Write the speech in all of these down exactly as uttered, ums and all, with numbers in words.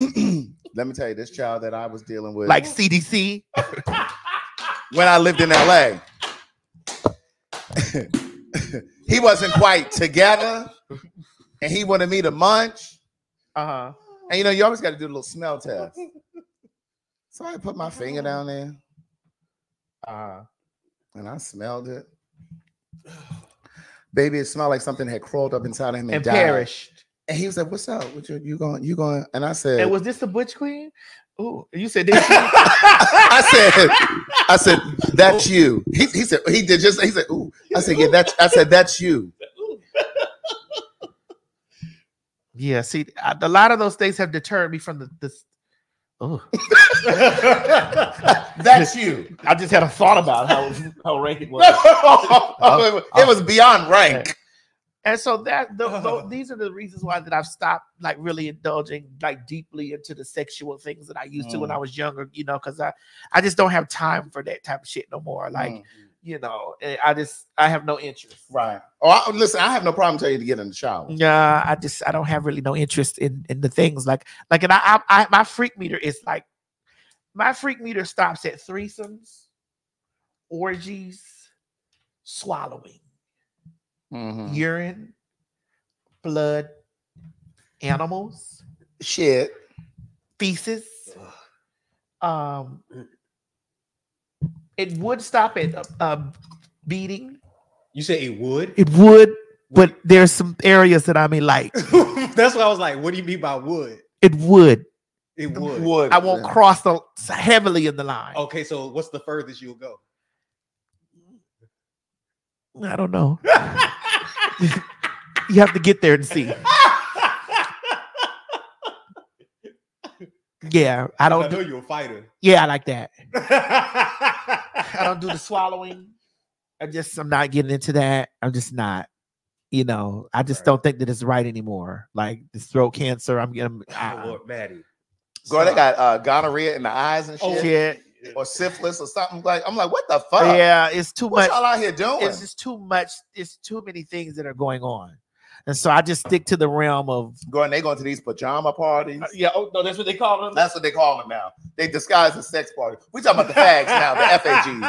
Let me tell you, this child that I was dealing with, like C D C, when I lived in L A, he wasn't quite together, and he wanted me to munch. Uh huh. And you know, you always got to do a little smell test. So I put my finger down there, uh -huh. and I smelled it. Baby, it smelled like something had crawled up inside of him and, and died. Perished. And he was like, "What's up? What you, you going? You going?" And I said, "And was this the Butch Queen?" Oh, you said, "This." I said, "I said that's ooh. You." He, he said, "He did just." He said, "Ooh." I said, "Yeah, that's." I said, "That's you." Yeah. See, I, a lot of those things have deterred me from the. This, oh, that's you. I just had a thought about how how rank it was. oh, it was beyond rank. And so that the, the, these are the reasons why that I've stopped like really indulging like deeply into the sexual things that I used mm. to when I was younger, you know, because I, I just don't have time for that type of shit no more. Like, mm. you know, I just I have no interest. Right. Oh, I, listen, I have no problem telling you to get in the shower. Yeah, I just I don't have really no interest in in the things like like and I I, I my freak meter is like my freak meter stops at threesomes, orgies, swallowing. Mm-hmm. Urine, blood, animals, shit, feces. Um, it would stop at uh, uh, beating. You say it would? It would, but there's some areas that I may like. That's what I was like. What do you mean by would? It would. It would. would. I won't yeah. cross the, heavily in the line. Okay, so what's the furthest you'll go? I don't know. You have to get there and see. Yeah, I don't. I know do, you're a fighter. Yeah, I like that. I don't do the swallowing. I just, I'm not getting into that. I'm just not. You know, I just right. don't think that it's right anymore. Like this throat cancer, I'm getting. Oh, Lord, Maddie. Girl, they got uh, gonorrhea in the eyes and shit. Oh, yeah. Or syphilis or something like. I'm like, what the fuck? Yeah, it's too much. What y'all out here doing? It's just too much. It's too many things that are going on, and so I just stick to the realm of going. They going to these pajama parties. Uh, yeah, oh no, that's what they call them. That's what they call them now. They disguise as sex parties. We talking about the fags now, the F A Gs.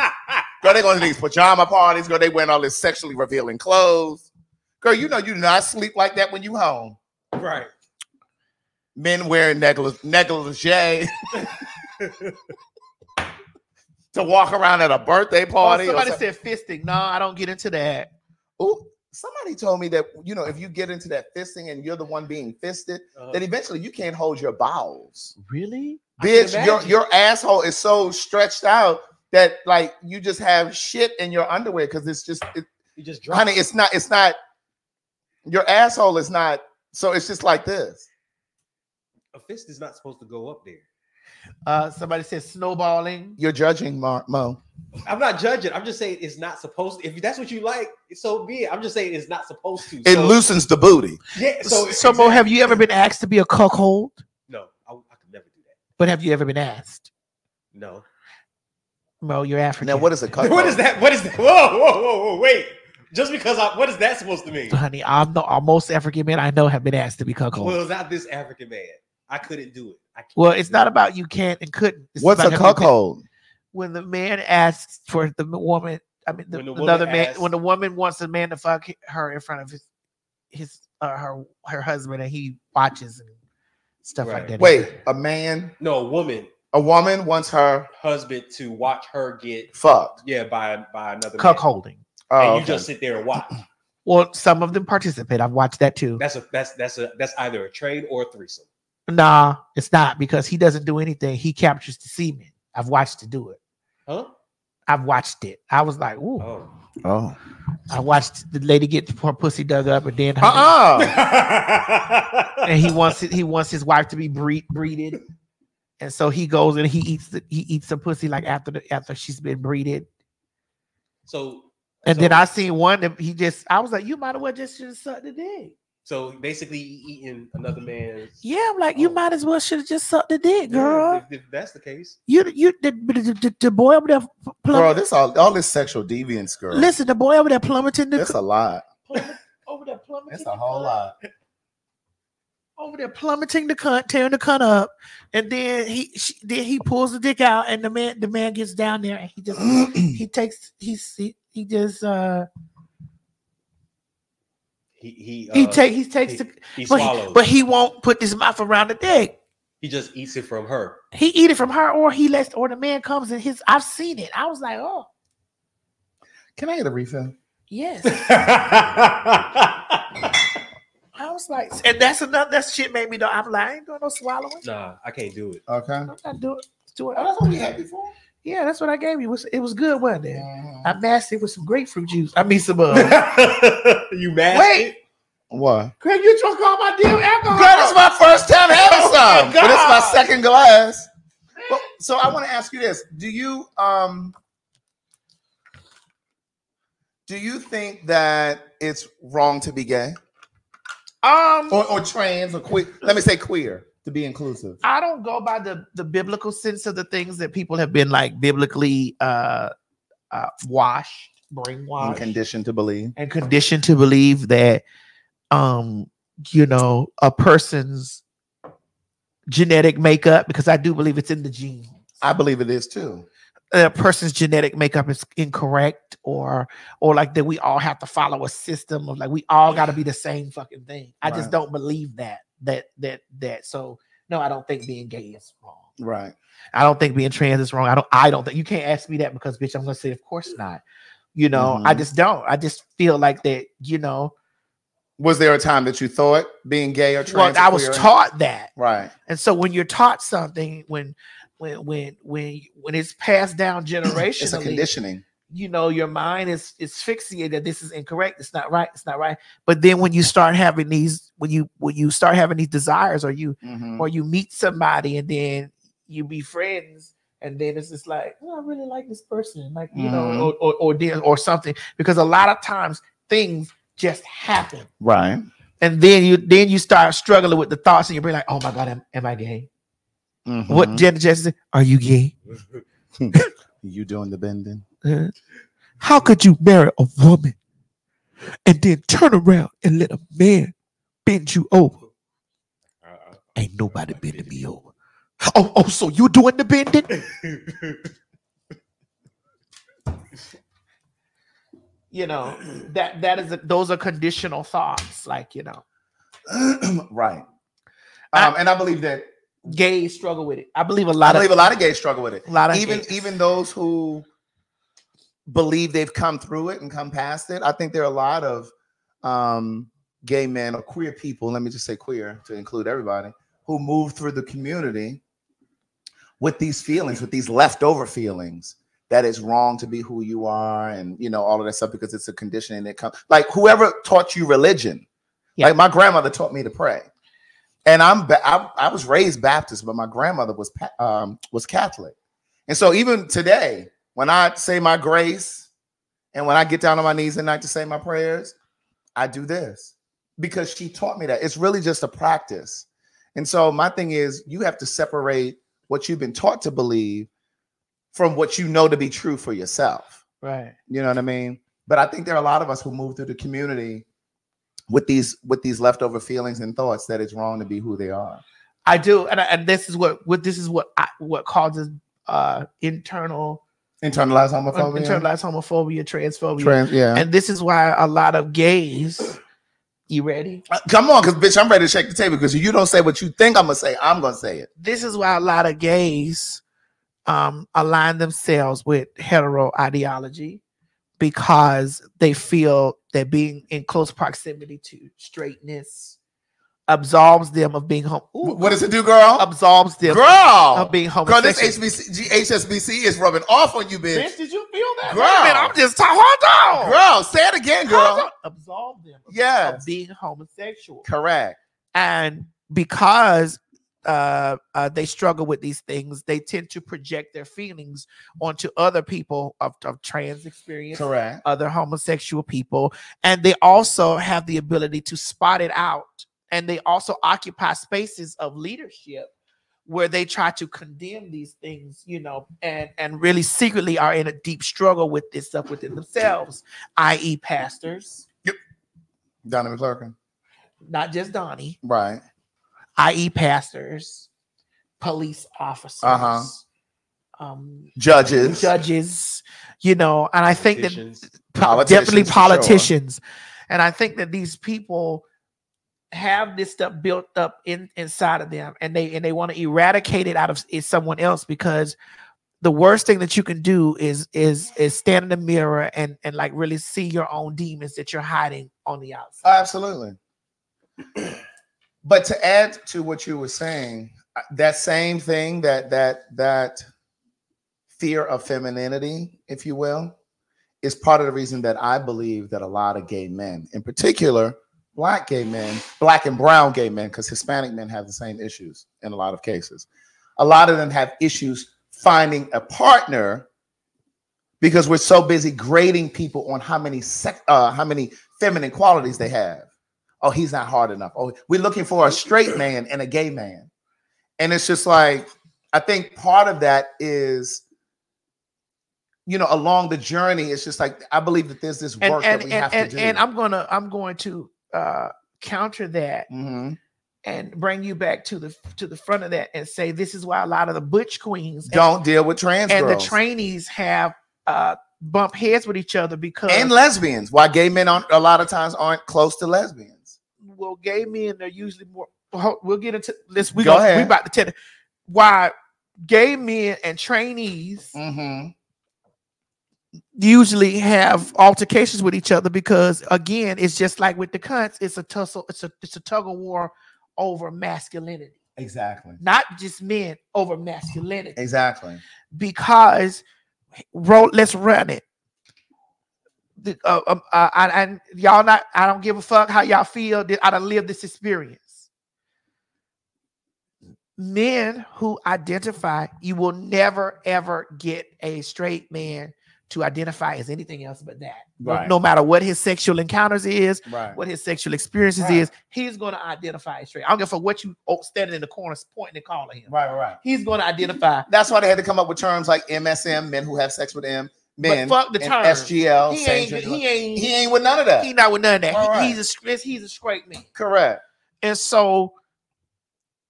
Girl, they going to these pajama parties. Girl, they wearing all this sexually revealing clothes. Girl, you know you do not sleep like that when you home. Right. Men wearing negligee. negligee. To walk around at a birthday party. Oh, somebody said fisting. No, I don't get into that. Oh, somebody told me that, you know, if you get into that fisting and you're the one being fisted, uh, then eventually you can't hold your bowels. Really? Bitch, your, your asshole is so stretched out that, like, you just have shit in your underwear because it's just, it, you just drop honey, it. it's not, it's not, your asshole is not, so it's just like this. A fist is not supposed to go up there. Uh, somebody says snowballing. You're judging, Mark Mo. I'm not judging. I'm just saying it's not supposed to. If that's what you like, so be it. I'm just saying it's not supposed to. It so, loosens the booty. Yeah. So, so exactly. Mo, have you ever been asked to be a cuckold? No, I, I could never do that. But have you ever been asked? No. Mo, you're African. Now, what is a cuckold? What is that? What is that? Whoa, whoa, whoa, whoa! Wait. Just because I, what is that supposed to mean? Honey, I'm the most African men I know have been asked to be cuckold. Well, not this African man. I couldn't do it. I well, it's not it. about you can't and couldn't. It's What's a cuckold? When the man asks for the woman, I mean, the, when the another woman man. Asks, when the woman wants a man to fuck her in front of his, his, uh, her, her husband, and he watches and stuff right. like that. Wait, a man? No, a woman. A woman wants her husband to watch her get fucked. Yeah, by by another cuckolding. Oh, and you okay. just sit there and watch. Well, some of them participate. I've watched that too. That's a that's that's a that's either a trade or a threesome. Nah, it's not because he doesn't do anything. He captures the semen. I've watched to do it. Huh? I've watched it. I was like, ooh. Oh. oh. I watched the lady get her pussy dug up and then. Uh-uh. And he wants it, he wants his wife to be breed, breeded. And so he goes and he eats the, he eats the pussy like after the after she's been breeded. So and so, then I seen one that he just I was like, you might as well just should have sucked the dick. So basically, eating another man's. Yeah, I'm like, oh. you might as well should have just sucked the dick, girl. Yeah, if, if that's the case, you you the, the, the, the boy over there. Bro, this all all this sexual deviance, girl. Listen, the boy over there plummeting. The that's a lot. Over there plummeting. That's a whole lot. over there plummeting the cunt, tearing the cunt up, and then he she, then he pulls the dick out, and the man the man gets down there, and he just he takes he he, he just uh he he uh, he take he takes he, the he but, he, but he won't put his mouth around the dick. He just eats it from her. He eat it from her, or he lets, or the man comes and his. I've seen it. I was like, oh. Can I get a refill? Yes. I was like, and that's another. That shit made me know. I'm like, I ain't doing no swallowing. Nah, I can't do it. Okay. I'm not doing do it. Oh, that's what we had before. Yeah, that's what I gave you. It was, it was good, wasn't it? Mm-hmm. I masked it with some grapefruit juice. I mean, some. Uh, you masked Wait. It? What? Craig, you drunk all my damn alcohol. Girl, this is my first time having oh some. But it's my second glass. Well, so I want to ask you this. Do you um do you think that it's wrong to be gay? Um or, or trans or queer. Let me say queer to be inclusive. I don't go by the, the biblical sense of the things that people have been like biblically uh uh washed, brainwashed, and conditioned to believe. And conditioned to believe that Um, you know, a person's genetic makeup, because I do believe it's in the genes. I believe it is too. A person's genetic makeup is incorrect, or or like that we all have to follow a system of like we all got to be the same fucking thing. I right. just don't believe that that that that. So no, I don't think being gay is wrong. Right. I don't think being trans is wrong. I don't. I don't think you can't ask me that because bitch, I'm gonna say of course not. You know, mm-hmm. I just don't. I just feel like that. You know. Was there a time that you thought being gay or trans? Well, I was taught that, right? And so when you're taught something, when, when, when, when, when it's passed down generationally, it's a conditioning. You know, your mind is is fixated that this is incorrect. It's not right. It's not right. But then when you start having these, when you when you start having these desires, or you mm-hmm. or you meet somebody, and then you be friends. And then it's just like, oh, I really like this person, like you mm-hmm. know, or or or, then, or something. Because a lot of times things just happen, right? And then you then you start struggling with the thoughts, and you're like, "Oh my God, am, am I gay? Mm-hmm. What gender? Jesse, are you gay? You doing the bending? Uh, how could you marry a woman and then turn around and let a man bend you over? Uh, Ain't nobody bending me over. Oh, oh, so you doing the bending?" You know, that that is a, those are conditional thoughts, like, you know. Right. I, um, and I believe that gays struggle with it. I believe a lot I believe of, a lot of gays struggle with it. A lot of even gays. Even those who believe they've come through it and come past it. I think there are a lot of um gay men or queer people, let me just say queer to include everybody, who move through the community with these feelings, with these leftover feelings. That it's wrong to be who you are, and you know all of that stuff because it's a conditioning that comes. Like whoever taught you religion, yeah. Like my grandmother taught me to pray, and I'm I, I was raised Baptist, but my grandmother was um, was Catholic, and so even today when I say my grace and when I get down on my knees at night to say my prayers, I do this because she taught me that. It's really just a practice, and so my thing is you have to separate what you've been taught to believe from what you know to be true for yourself. Right. You know what I mean? But I think there are a lot of us who move through the community with these with these leftover feelings and thoughts that it's wrong to be who they are. I do. And I, and this is what what this is what I, what causes uh internal internalized homophobia. Internalized homophobia, transphobia. Trans, yeah. And this is why a lot of gays You ready? Uh, come on, because bitch, I'm ready to shake the table because if you don't say what you think I'm gonna say, I'm gonna say it. This is why a lot of gays Um, align themselves with hetero ideology because they feel that being in close proximity to straightness absolves them of being home. Ooh, what does it do, girl? Absolves them girl. of being homosexual. Girl, this H B C, H S B C is rubbing off on you, bitch. Bitch, did you feel that? Girl, man, I'm just talking. Hold on. Girl, say it again, girl. Absolve them of, yes. of being homosexual. Correct. And because Uh, uh, they struggle with these things. They tend to project their feelings onto other people of, of trans experience, correct. Other homosexual people, and they also have the ability to spot it out. And they also occupy spaces of leadership where they try to condemn these things, you know, and and really secretly are in a deep struggle with this stuff within themselves, that is, pastors. Yep, Donovan Clarkin, not just Donnie, right. that is pastors, police officers, uh-huh. um, judges, judges, you know, and I think that politicians, definitely politicians. Sure. And I think that these people have this stuff built up in inside of them, and they and they want to eradicate it out of someone else, because the worst thing that you can do is is is stand in the mirror and and like really see your own demons that you're hiding on the outside. Absolutely. But to add to what you were saying, that same thing, that that that fear of femininity, if you will, is part of the reason that I believe that a lot of gay men, in particular black gay men, black and brown gay men, because Hispanic men have the same issues in a lot of cases. A lot of them have issues finding a partner because we're so busy grading people on how many sex, uh, how many feminine qualities they have. Oh, he's not hard enough. Oh, we're looking for a straight man and a gay man. And it's just like, I think part of that is, you know, along the journey, it's just like, I believe that there's this work and, and, that we and, have and, to do. And I'm going to, I'm going to uh, counter that mm-hmm. and bring you back to the, to the front of that and say, this is why a lot of the butch queens don't and, deal with trans and girls. The trainees have uh, bump heads with each other because. And lesbians. Why gay men aren't, a lot of times aren't close to lesbians. Well, gay men are usually more. We'll get into this. We go gonna, ahead. We about to tell you why gay men and trainees mm-hmm. usually have altercations with each other, because again, it's just like with the cunts. It's a tussle. It's a it's a tug of war over masculinity. Exactly. Not just men, over masculinity. Exactly. Because roll. Let's run it. The, uh, uh, uh, and y'all not, I don't give a fuck how y'all feel. I done lived this experience. Men who identify, you will never ever get a straight man to identify as anything else but that. Right. No, no matter what his sexual encounters is, right. what his sexual experiences right. is, he's going to identify as straight. I don't give a fuck what you oh, standing in the corner pointing and calling him. Right, right. He's going to identify. That's why they had to come up with terms like M S M, men who have sex with M. Men, but fuck the term. S G L. He ain't, he, ain't, he ain't with none of that. He not with none of that. Right. He, he's a he's a straight man. Correct. And so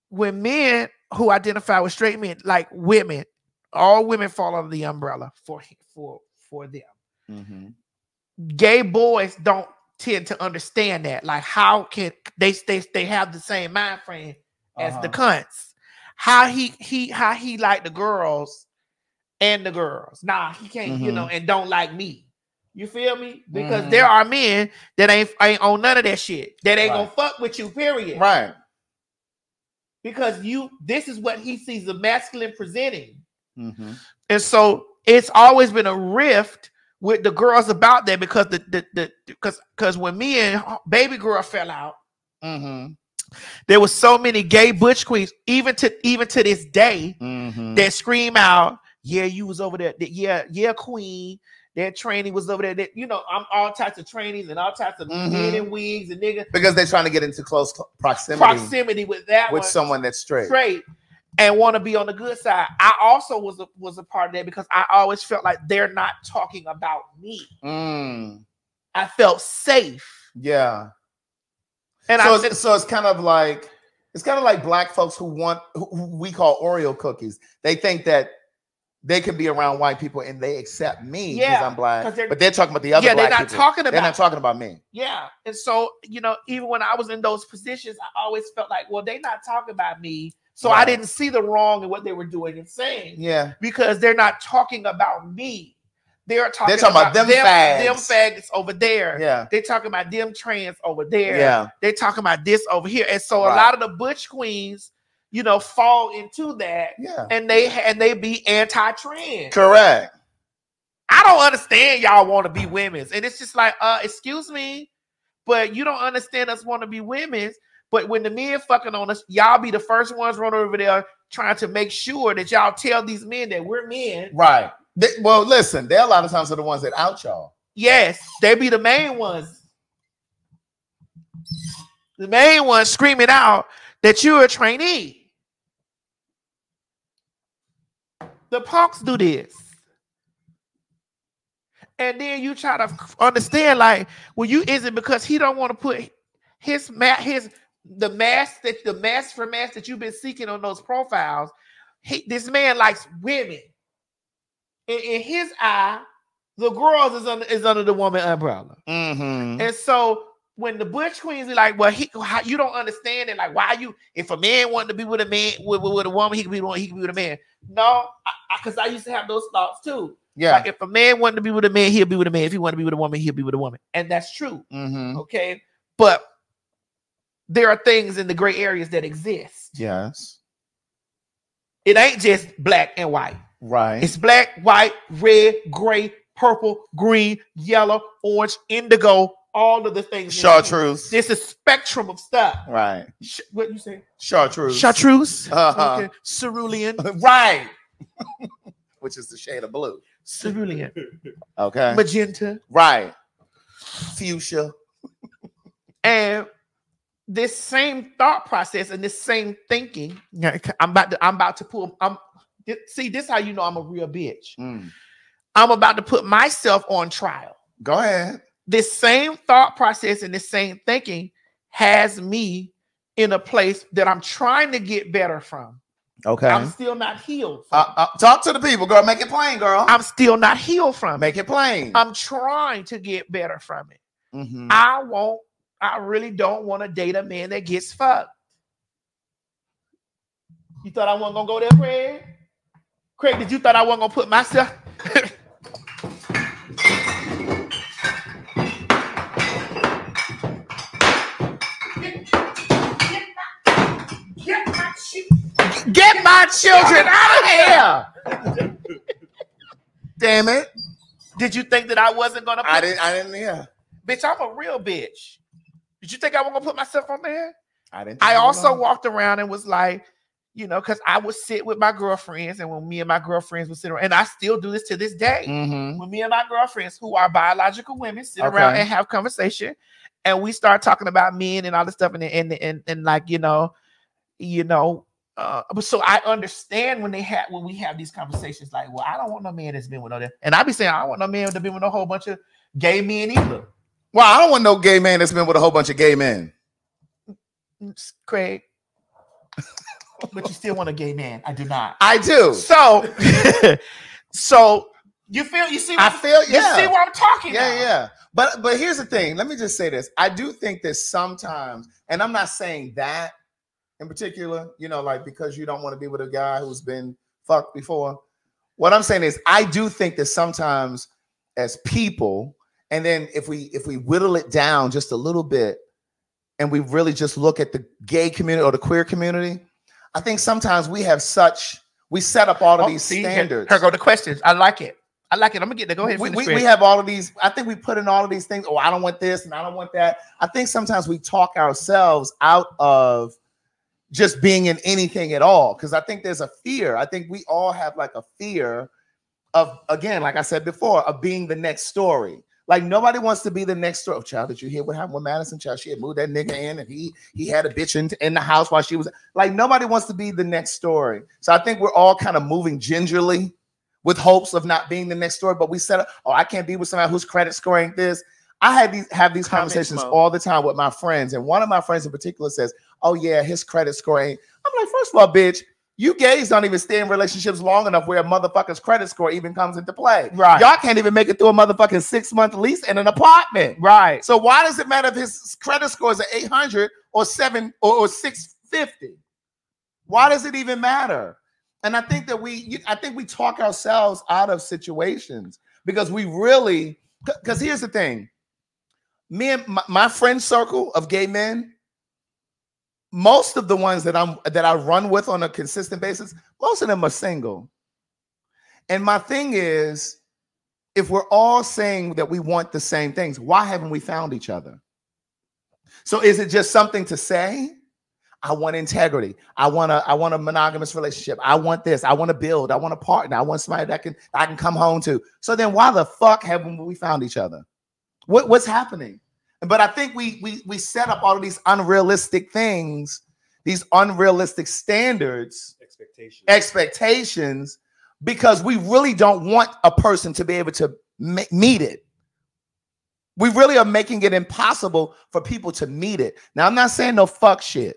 when men who identify with straight men, like women, all women fall under the umbrella for for for them. Mm-hmm. Gay boys don't tend to understand that. Like, how can they they, they have the same mind frame as uh-huh. the cunts? How he he how he like the girls. And the girls, nah, he can't, mm-hmm. you know, and don't like me. You feel me? Because mm-hmm. there are men that ain't ain't on none of that shit. That ain't right. gonna fuck with you, period. Right. Because you, this is what he sees the masculine presenting, mm-hmm. and so it's always been a rift with the girls about that, because the the the because because when me and baby girl fell out, mm-hmm. there was so many gay butch queens, even to even to this day, mm-hmm. that scream out. Yeah, you was over there. Yeah, yeah, queen. That trainee was over there. That, you know, I'm all types of trainees and all types of mm-hmm. men in wigs and niggas. Because they're trying to get into close proximity. Proximity with that with one, someone that's straight. Straight. And want to be on the good side. I also was a, was a part of that, because I always felt like they're not talking about me. Mm. I felt safe. Yeah. And so I, it's, so it's kind of like, it's kind of like black folks who want, who, who we call Oreo cookies. They think that they can be around white people and they accept me because yeah, I'm black. Cause they're, but they're talking about the other yeah, black they're not people. Talking about, they're not talking about me. Yeah. And so, you know, even when I was in those positions, I always felt like, well, they're not talking about me. So right. I didn't see the wrong in what they were doing and saying. Yeah. Because they're not talking about me. They're talking, they're talking about, about them, them fags. Them faggots over there. Yeah. They're talking about them trans over there. Yeah. They're talking about this over here. And so right. a lot of the butch queens, you know, fall into that, yeah. and they and they be anti-trans. Correct. I don't understand y'all want to be women's, and it's just like, uh, excuse me, but you don't understand us want to be women's. But when the men fucking on us, y'all be the first ones running over there trying to make sure that y'all tell these men that we're men. Right. They, well, listen, they're a lot of times are the ones that out y'all. Yes, they be the main ones. The main ones screaming out that you're a trainee. The punks do this. And then you try to understand, like, well, you isn't because he don't want to put his, his the mask that the mask for mask that you've been seeking on those profiles. He, this man likes women. In, in his eye, the girls is under, is under the woman umbrella. Mm-hmm. And so when the butch queens be like, well, he, how, you don't understand it. Like, why you, if a man wanted to be with a man, with, with, with a woman, he could be one, he could be with a man. No, because I, I, I used to have those thoughts too. Yeah. Like if a man wanted to be with a man, he'll be with a man. If he wanted to be with a woman, he'll be with a woman. And that's true. Mm-hmm. Okay. But there are things in the gray areas that exist. Yes. It ain't just black and white. Right. It's black, white, red, gray, purple, green, yellow, orange, indigo, all of the things. Chartreuse. There's a spectrum of stuff. Right. Sh what you say? Chartreuse. Chartreuse. Uh-huh. Okay. Cerulean. Right. Which is the shade of blue. Cerulean. Okay. Magenta. Right. Fuchsia. And this same thought process and this same thinking, I'm about to, I'm about to pull, I'm, see, this is how you know I'm a real bitch. Mm. I'm about to put myself on trial. Go ahead. This same thought process and this same thinking has me in a place that I'm trying to get better from. Okay. I'm still not healed from. Uh, uh, talk to the people, girl. Make it plain, girl. I'm still not healed from. Make it plain. I'm trying to get better from it. Mm-hmm. I won't. I really don't want to date a man that gets fucked. You thought I wasn't gonna go there, Craig? Craig, did you thought I wasn't gonna put myself? Get my children, get my children out of here! Damn it! Did you think that I wasn't gonna? Put I didn't. I didn't hear. Bitch, I'm a real bitch. Did you think I was gonna put myself on there? I didn't. I also walked around and was like, you know, because I would sit with my girlfriends, and when me and my girlfriends would sit around, and I still do this to this day. Mm-hmm. When me and my girlfriends, who are biological women, sit okay. around and have conversation, and we start talking about men and all this stuff, and and and, and like you know, you know, uh, but so I understand when they have when we have these conversations, like, well, I don't want no man that's been with no, and I be saying I don't want no man to be with no whole bunch of gay men either. Well, I don't want no gay man that's been with a whole bunch of gay men. Craig. But you still want a gay man. I do not. I do. So, so you feel, you see, what I feel, you yeah. see what I'm talking yeah, about. Yeah, yeah. But, but here's the thing. Let me just say this. I do think that sometimes, and I'm not saying that in particular, you know, like because you don't want to be with a guy who's been fucked before. What I'm saying is I do think that sometimes as people, and then if we if we whittle it down just a little bit and we really just look at the gay community or the queer community, I think sometimes we have such, we set up all of oh, these see, standards. Here, here go the questions. I like it. I like it. I'm going to get there. Go ahead. We, we, we have all of these, I think we put in all of these things. Oh, I don't want this and I don't want that. I think sometimes we talk ourselves out of just being in anything at all because I think there's a fear. I think we all have like a fear of, again, like I said before, of being the next story. Like nobody wants to be the next door. Oh, child, did you hear what happened with Madison? Child, she had moved that nigga in, and he he had a bitch in, in the house while she was like nobody wants to be the next story. So I think we're all kind of moving gingerly, with hopes of not being the next story. But we said, oh, I can't be with somebody whose credit scoring this. I had these have these Comment conversations mode. all the time with my friends, and one of my friends in particular says, "Oh yeah, his credit scoring." I'm like, first of all, bitch. You gays don't even stay in relationships long enough where a motherfucker's credit score even comes into play. Right. Y'all can't even make it through a motherfucking six-month lease in an apartment. Right. So why does it matter if his credit score is an eight hundred or seven or, or six fifty? Why does it even matter? And I think that we, I think we talk ourselves out of situations because we really, because here's the thing. Me and my, my friend circle of gay men, most of the ones that I'm that I run with on a consistent basis, most of them are single. And my thing is, if we're all saying that we want the same things, why haven't we found each other? So is it just something to say? I want integrity. I want a I want a monogamous relationship. I want this. I want to build. I want a partner. I want somebody that can I can come home to. So then why the fuck haven't we found each other? What what's happening? But I think we we we set up all of these unrealistic things, these unrealistic standards, expectations, expectations, because we really don't want a person to be able to meet it. We really are making it impossible for people to meet it. Now, I'm not saying no fuck shit.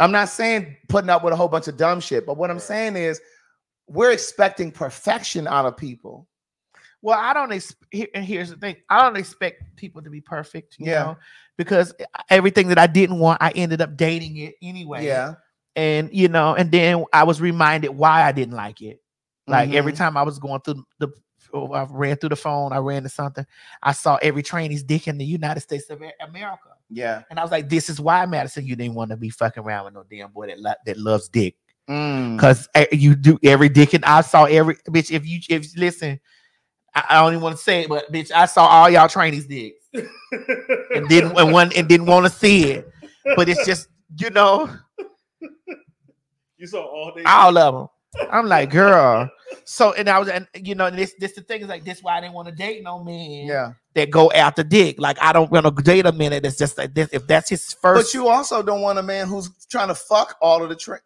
I'm not saying putting up with a whole bunch of dumb shit. But what I'm saying is we're expecting perfection out of people. Well, I don't expect, and here's the thing. I don't expect people to be perfect, you yeah. know, because everything that I didn't want, I ended up dating it anyway. Yeah. And, you know, and then I was reminded why I didn't like it. Like mm-hmm. every time I was going through the, I ran through the phone, I ran to something, I saw every trainee's dick in the United States of America. Yeah. And I was like, this is why, Madison, you didn't want to be fucking around with no damn boy that, lo that loves dick. Mm. Cause you do every dick. And I saw every bitch. If you, if listen, I don't even want to say it, but bitch, I saw all y'all trainees dicks and didn't and one and didn't want to see it. But it's just, you know, you saw all day all of them. I'm like, girl. So and I was, and you know, this this the thing is like this. Why I didn't want to date no man. Yeah, that go after dick. Like I don't want to date a man that's just like this. If that's his first, but you also don't want a man who's trying to fuck all of the train.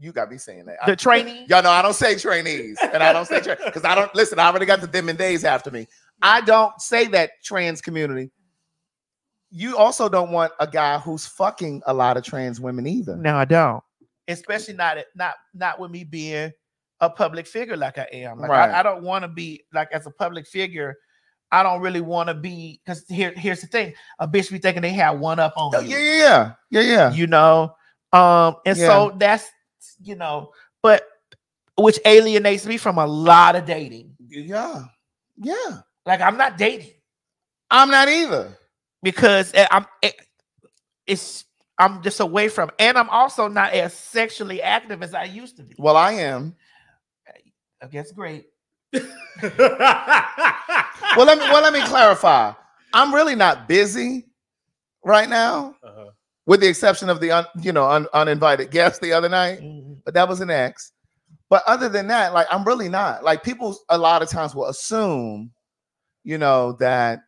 You got me saying that. The trainee. Y'all know I don't say trainees, and I don't say tra because I don't listen. I already got the them and days after me. I don't say that trans community. You also don't want a guy who's fucking a lot of trans women either. No, I don't. Especially not not not with me being a public figure like I am. Like right. I, I don't want to be like as a public figure. I don't really want to be because here here's the thing: a bitch be thinking they have one up on oh, you. Yeah, yeah, yeah, yeah. You know, um, and yeah. so that's. You know, but which alienates me from a lot of dating. Yeah, yeah. Like I'm not dating. I'm not either because I'm. It's I'm just away from, and I'm also not as sexually active as I used to be. Well, I am. I guess great. well, let me well let me clarify. I'm really not busy right now. Uh-huh. With the exception of the un, you know un, uninvited guest the other night, mm-hmm. but that was an ex. But other than that, like I'm really not. Like people a lot of times will assume, you know, that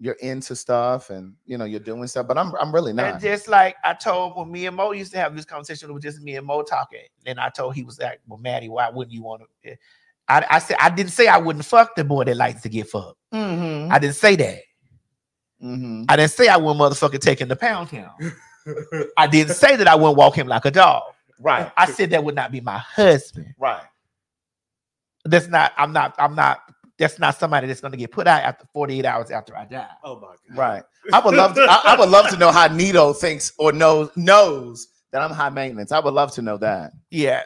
you're into stuff and you know you're doing stuff, but I'm I'm really not. And just like I told when me and Mo used to have this conversation, it was just me and Mo talking, and I told he was like, "Well, Maddie, why wouldn't you want to?" I, I said I didn't say I wouldn't fuck the boy that likes to get fucked. Mm-hmm. I didn't say that. Mm-hmm. I didn't say I wouldn't motherfucking take him to Pound Town. I didn't say that I wouldn't walk him like a dog. Right. I said that would not be my husband. Right. That's not, I'm not, I'm not, that's not somebody that's going to get put out after forty-eight hours after I die. Oh my God. Right. I would love to, I, I would love to know how Nito thinks or knows, knows that I'm high maintenance. I would love to know that. Yeah.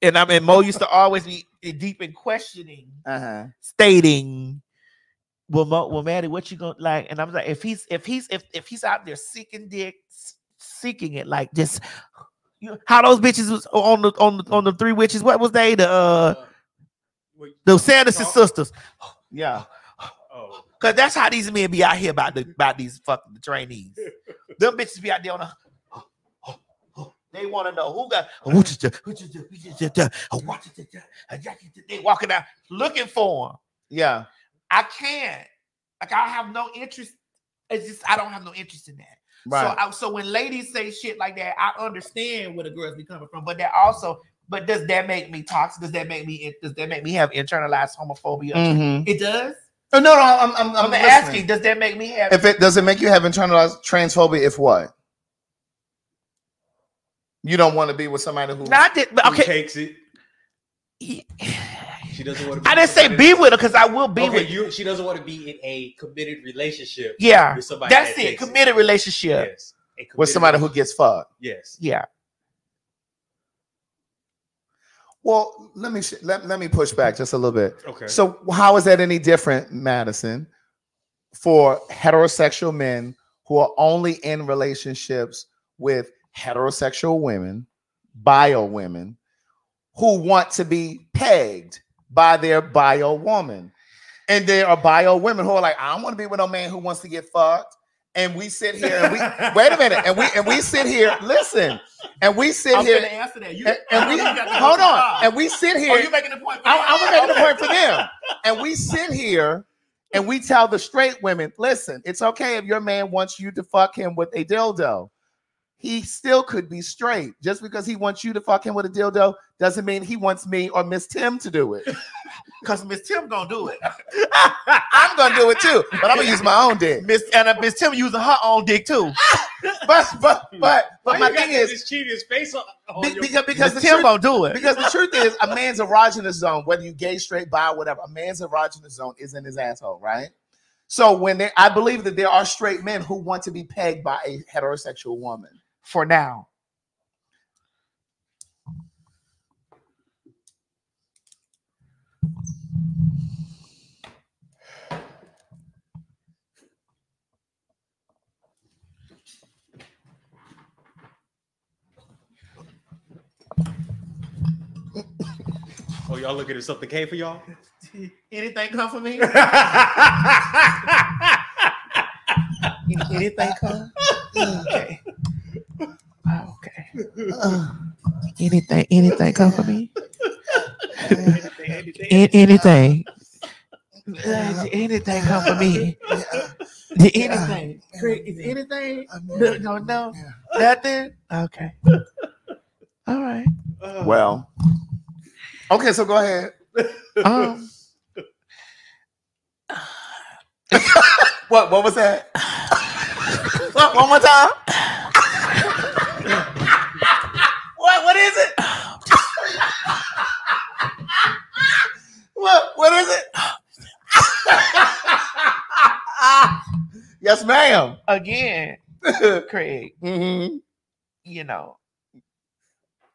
And I mean, Mo used to always be deep in questioning, uh-huh. stating, well, Mo, well, Maddie, what you going to like? And I was like, if he's, if he's, if, if he's out there seeking dicks, seeking it like this, you know, how those bitches was on the on the on the three witches. What was they? The uh, uh wait, the Sanderson sisters. Yeah, oh. Cause that's how these men be out here about the about these fucking trainees. Them bitches be out there on a. Oh, oh, oh. They want to know who got. They walking out looking for them. Yeah, I can't. Like I have no interest. It's just I don't have no interest in that. Right. So, I, so when ladies say shit like that, I understand where the girls be coming from. But that also, but does that make me toxic? Does that make me? Does that make me have internalized homophobia? Mm-hmm. It does. Oh, no, no, I'm, I'm, I'm, I'm asking. Does that make me have? If it does, it make you have internalized transphobia. If what? You don't want to be with somebody who not that. Okay, who takes it. Yeah. She doesn't want to be I didn't say be with her because I will be okay, with you. She doesn't want to be in a committed relationship. Yeah, with somebody that's that it. Committed it. Relationship yes. committed with somebody who gets fucked. Yes. Yeah. Well, let me let let me push back just a little bit. Okay. So how is that any different, Madison, for heterosexual men who are only in relationships with heterosexual women, bio women, who want to be pegged by their bio woman, and there are bio women who are like, I don't want to be with no man who wants to get fucked. And we sit here and we wait a minute, and we and we sit here. Listen, and we sit I'm here. Gonna answer that. You, and, and we hold on, and we sit here. Are you making a point? For I, I'm making a point for them. And we sit here and we tell the straight women, listen, it's okay if your man wants you to fuck him with a dildo. he still could be straight. Just because he wants you to fuck him with a dildo doesn't mean he wants me or Miss Tim to do it. Because Miss Tim gonna do it. I'm gonna do it too, but I'm gonna use my own dick. Miss and uh, Miss Tim using her own dick too. but but but but Why my thing is this cheater's face on, on be, your, because because the Tim truth, gonna do it. Because the truth is, a man's erogenous zone, whether you gay, straight, bi, whatever, a man's erogenous zone is in his asshole, right? So when they, I believe that there are straight men who want to be pegged by a heterosexual woman. For now. Oh, y'all looking at something came for y'all? Anything come for me? Anything come? Okay. Okay. Uh, anything, anything come for me? anything, anything, anything. Uh, anything come for me? Uh, yeah. Anything? Uh, Is anything? Uh, no, no, no. Yeah. Nothing. Okay. All right. Well. Okay, so go ahead. Um. what? What was that? What, one more time. What? What is it? What? What is it? Yes, ma'am. Again, Craig. Mm-hmm. You know,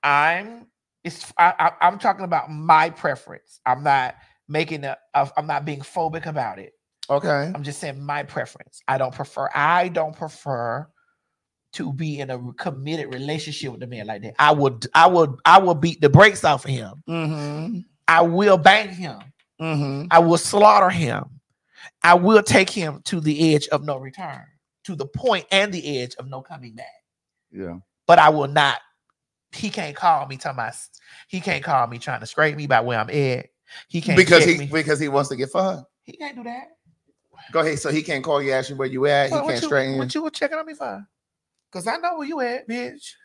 I'm. It's. I, I, I'm talking about my preference. I'm not making a. a I'm not being phobic about it. Okay. I'm just saying my preference. I don't prefer. I don't prefer to be in a committed relationship with a man like that. I would. I would. I will beat the brakes off of him. Mm-hmm. I will bang him. Mm-hmm. I will slaughter him. I will take him to the edge of no return, to the point and the edge of no coming back. Yeah. But I will not. He can't call me. Tell my. He can't call me trying to scrape me by where I'm at. He can't because he me. because he wants to get fucked. He can't do that. Go ahead. So he can't call you, ask you where you at. Well, he can't you, straighten you. What you were checking on me for? Because I know where you at, bitch.